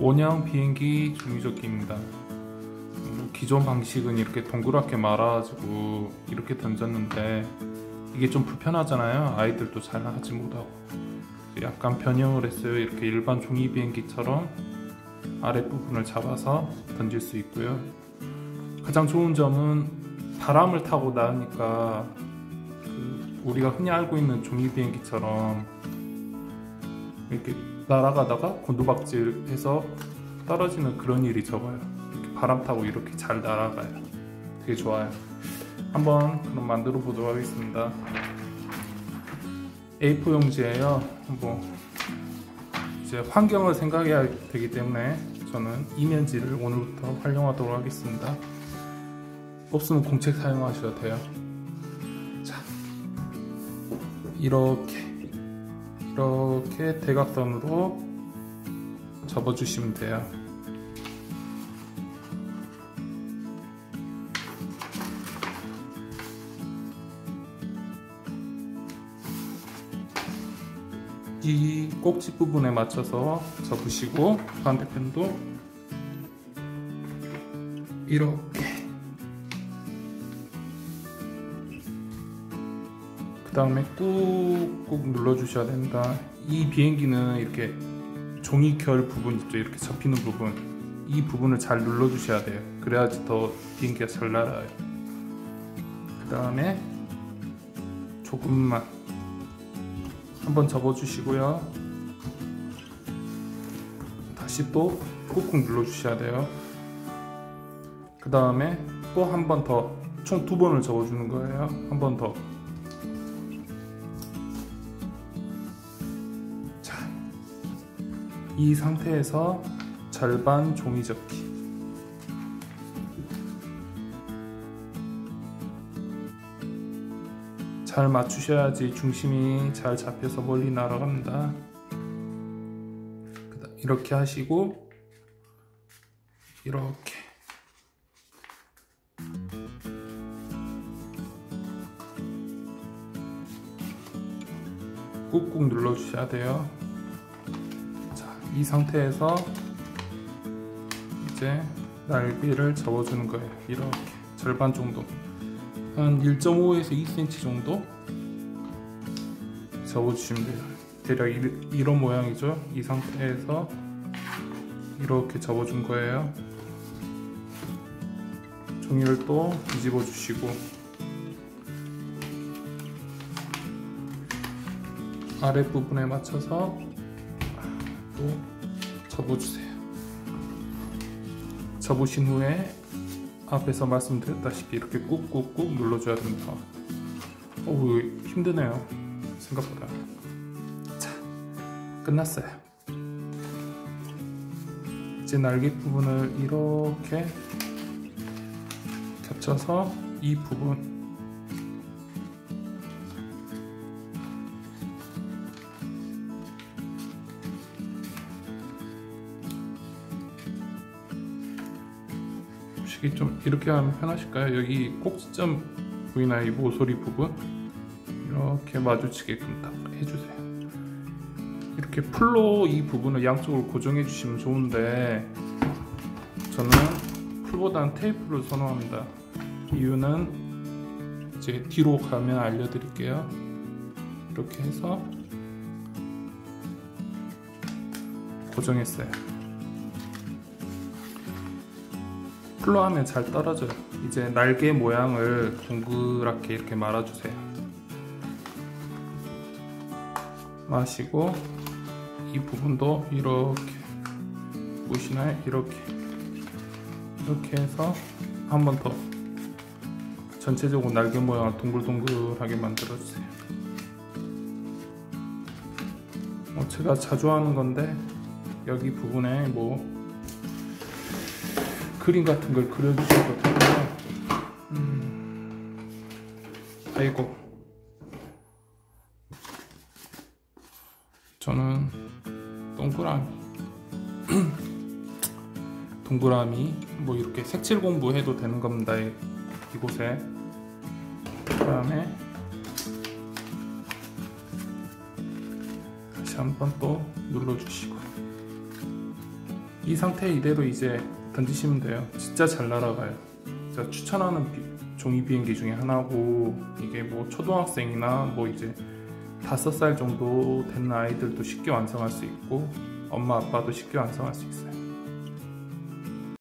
원형 비행기 중위접기입니다. 기존 방식은 이렇게 동그랗게 말아가지고 이렇게 던졌는데 이게 좀 불편하잖아요. 아이들도 잘 하지 못하고 약간 변형을 했어요. 이렇게 일반 종이 비행기처럼 아랫부분을 잡아서 던질 수 있고요. 가장 좋은 점은 바람을 타고 나으니까 우리가 흔히 알고 있는 종이 비행기처럼 이렇게 날아가다가 곤두박질 해서 떨어지는 그런 일이 적어요. 이렇게 바람 타고 이렇게 잘 날아가요. 되게 좋아요. 한번 그럼 만들어 보도록 하겠습니다. A4 용지예요. 뭐 이제 환경을 생각해야 되기 때문에 저는 이면지를 오늘부터 활용하도록 하겠습니다. 없으면 공책 사용하셔도 돼요. 자, 이렇게 대각선으로 접어주시면 돼요. 이 꼭지 부분에 맞춰서 접으시고 반대편도 이렇게, 그 다음에 꾹꾹 눌러주셔야 됩니다. 이 비행기는 이렇게 종이 결 부분 있죠, 이렇게 접히는 부분, 이 부분을 잘 눌러주셔야 돼요. 그래야지 더 비행기가 잘 날아요. 그 다음에 조금만 한번 접어주시고요. 다시 또 꾹꾹 눌러주셔야 돼요. 그 다음에 또 한 번 더, 총 2번을 접어주는 거예요. 한 번 더. 자, 이 상태에서 절반 종이 접기. 잘 맞추셔야지 중심이 잘 잡혀서 멀리 날아갑니다. 이렇게 하시고 이렇게 꾹꾹 눌러주셔야 돼요. 자, 이 상태에서 이제 날개를 접어주는 거예요. 이렇게 절반 정도, 한 1.5에서 2cm 정도 접어주시면 돼요. 대략 이런 모양이죠. 이 상태에서 이렇게 접어준 거예요. 종이를 또 뒤집어 주시고, 아랫부분에 맞춰서 또 접어주세요. 접으신 후에 앞에서 말씀드렸다시피 이렇게 꾹꾹꾹 눌러줘야 됩니다. 어우, 힘드네요, 생각보다. 자, 끝났어요. 이제 날개 부분을 이렇게 겹쳐서 이 부분, 좀 이렇게 하면 편하실까요? 여기 꼭지점 보이나요? 이 모서리 부분 이렇게 마주치게끔 딱 해주세요. 이렇게 풀로 이 부분을 양쪽으로 고정해 주시면 좋은데 저는 풀보다는 테이프를 선호합니다. 이유는 이제 뒤로 가면 알려드릴게요. 이렇게 해서 고정했어요. 풀로 하면 잘 떨어져요. 이제 날개 모양을 동그랗게 이렇게 말아주세요. 마시고 이 부분도 이렇게 보시나요? 이렇게 해서 한 번 더 전체적으로 날개 모양을 동글동글하게 만들어주세요. 제가 자주 하는 건데 여기 부분에 뭐 그림 같은 걸 그려주셔도 되고요. 아이고, 저는 동그라미 뭐 이렇게 색칠 공부해도 되는 겁니다. 이곳에. 그 다음에 다시 한번 또 눌러주시고, 이 상태 이대로 이제 던지시면 돼요. 진짜 잘 날아가요. 제가 추천하는 종이 비행기 중에 하나고, 이게 뭐 초등학생이나 뭐 이제 5살 정도 된 아이들도 쉽게 완성할 수 있고 엄마 아빠도 쉽게 완성할 수 있어요.